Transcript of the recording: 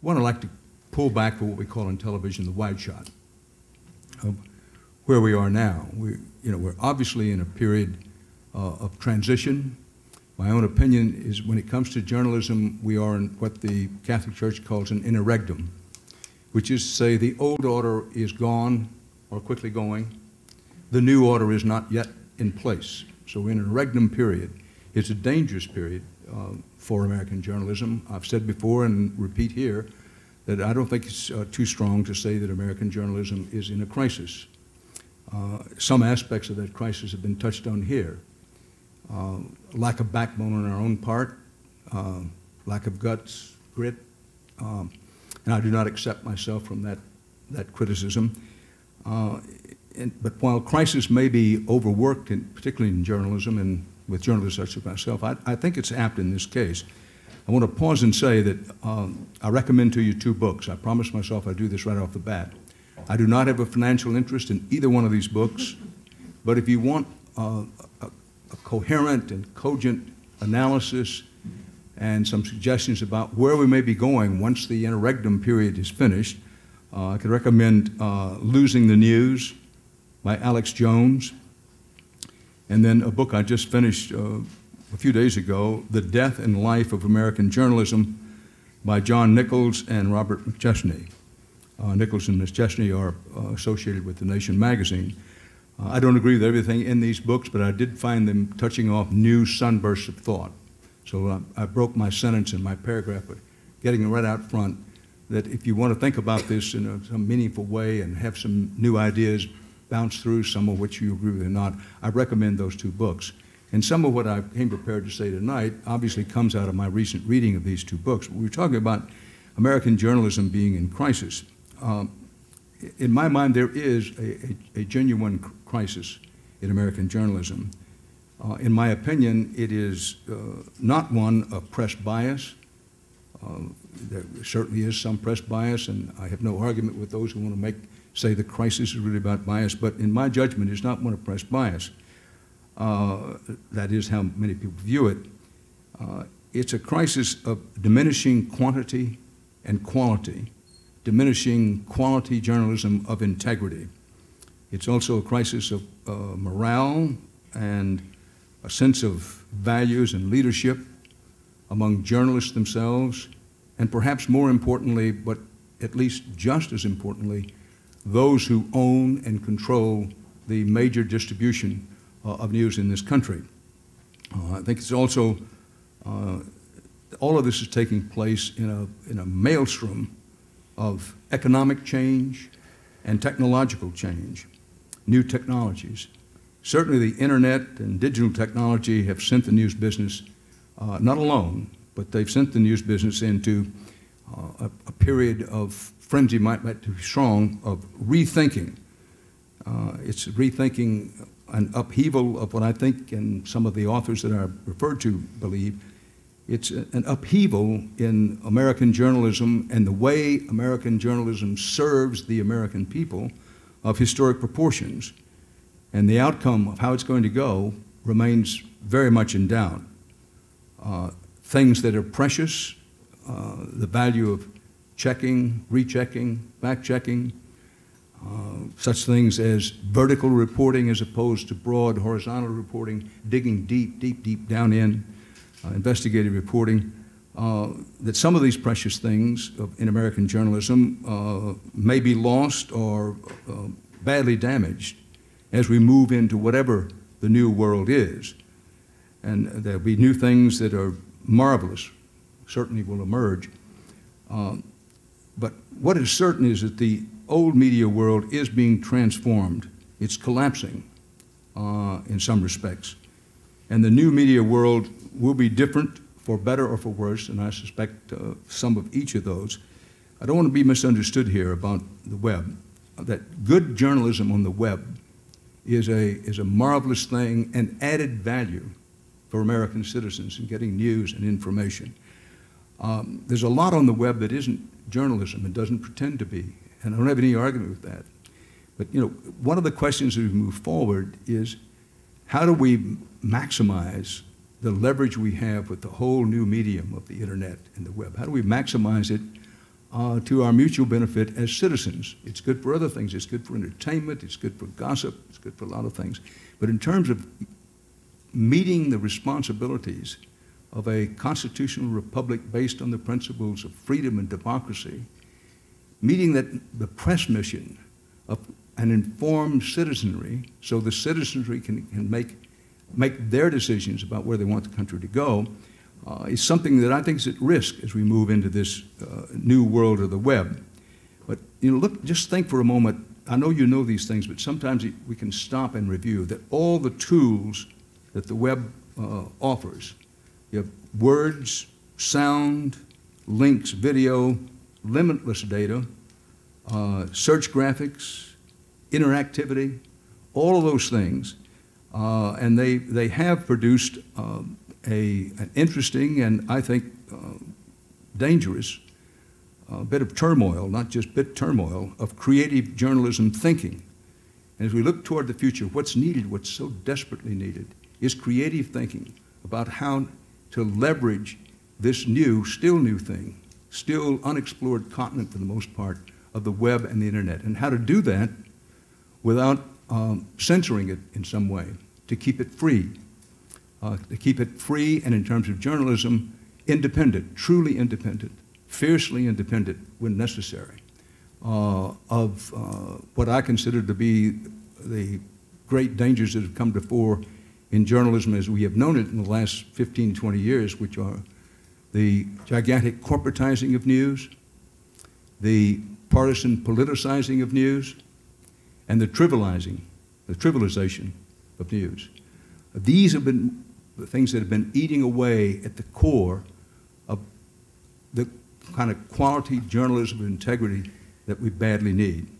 One, I'd like to pull back to what we call in television the wide shot of where we are now. We're obviously in a period of transition. My own opinion is when it comes to journalism, we are in what the Catholic Church calls an interregnum, which is to say the old order is gone or quickly going. The new order is not yet in place. So we're in an interregnum period. It's a dangerous period for American journalism. I've said before and repeat here that I don't think it's too strong to say that American journalism is in a crisis. Some aspects of that crisis have been touched on here. Lack of backbone on our own part, lack of guts, grit, and I do not accept myself from that criticism. But while crisis may be overworked, particularly in journalism and with journalists such as myself, I think it's apt in this case. I want to pause and say that I recommend to you two books. I promised myself I'd do this right off the bat. I do not have a financial interest in either one of these books, but if you want a coherent and cogent analysis and some suggestions about where we may be going once the interregnum period is finished, I could recommend Losing the News by Alex Jones, and then a book I just finished a few days ago, The Death and Life of American Journalism by John Nichols and Robert McChesney. Nichols and McChesney are associated with The Nation magazine. I don't agree with everything in these books, but I did find them touching off new sunbursts of thought. So I broke my sentence in my paragraph, but getting it right out front, that if you want to think about this in some meaningful way and have some new ideas bounce through, some of which you agree with or not, I recommend those two books. And some of what I came prepared to say tonight obviously comes out of my recent reading of these two books. We were talking about American journalism being in crisis. In my mind, there is a genuine crisis in American journalism. In my opinion, it is not one of press bias. There certainly is some press bias, and I have no argument with those who want to say the crisis is really about bias, but in my judgment, it's not one of press bias. That is how many people view it. It's a crisis of diminishing quantity and quality, diminishing quality journalism of integrity. It's also a crisis of morale and a sense of values and leadership among journalists themselves, and perhaps more importantly, but at least just as importantly, those who own and control the major distribution of news in this country. I think it's also, all of this is taking place in a maelstrom of economic change and technological change, new technologies. Certainly the internet and digital technology have sent the news business, not alone, but they've sent the news business into a period of frenzy, might be strong, of rethinking. It's rethinking an upheaval of what I think, and some of the authors that I referred to believe, it's an upheaval in American journalism and the way American journalism serves the American people of historic proportions. And the outcome of how it's going to go remains very much in doubt. Things that are precious, the value of checking, rechecking, fact-checking, such things as vertical reporting as opposed to broad horizontal reporting, digging deep, deep, deep down in, investigative reporting, that some of these precious things in American journalism may be lost or badly damaged as we move into whatever the new world is. And there'll be new things that are marvelous, certainly will emerge. But what is certain is that the old media world is being transformed. It's collapsing in some respects. And the new media world will be different for better or for worse, and I suspect some of each of those. I don't want to be misunderstood here about the web. That good journalism on the web is a marvelous thing and added value for American citizens in getting news and information. There's a lot on the web that isn't journalism and doesn't pretend to be, and I don't have any argument with that. But one of the questions as we move forward is, how do we maximize the leverage we have with the whole new medium of the internet and the web? How do we maximize it to our mutual benefit as citizens. It's good for other things. It's good for entertainment. It's good for gossip. It's good for a lot of things. But in terms of meeting the responsibilities of a constitutional republic based on the principles of freedom and democracy, meeting the press mission of an informed citizenry so the citizenry can make their decisions about where they want the country to go, is something that I think is at risk as we move into this new world of the web. But you know, look, just think for a moment. I know you know these things, but sometimes we can stop and review that all the tools that the web offers. You have words, sound, links, video, limitless data, search graphics, interactivity, all of those things. And they have produced an interesting and, I think, dangerous bit of turmoil, not just bit turmoil, of creative journalism thinking. And as we look toward the future, what's needed, what's so desperately needed, is creative thinking about how to leverage this new, still new thing, still unexplored continent for the most part, of the web and the internet, and how to do that without censoring it in some way, to keep it free. To keep it free and, in terms of journalism, independent, truly independent, fiercely independent when necessary, of what I consider to be the great dangers that have come to fore in journalism as we have known it in the last 15, 20 years, which are the gigantic corporatizing of news, the partisan politicizing of news, and the trivialization of news. These have been the things that have been eating away at the core of the kind of quality journalism and integrity that we badly need.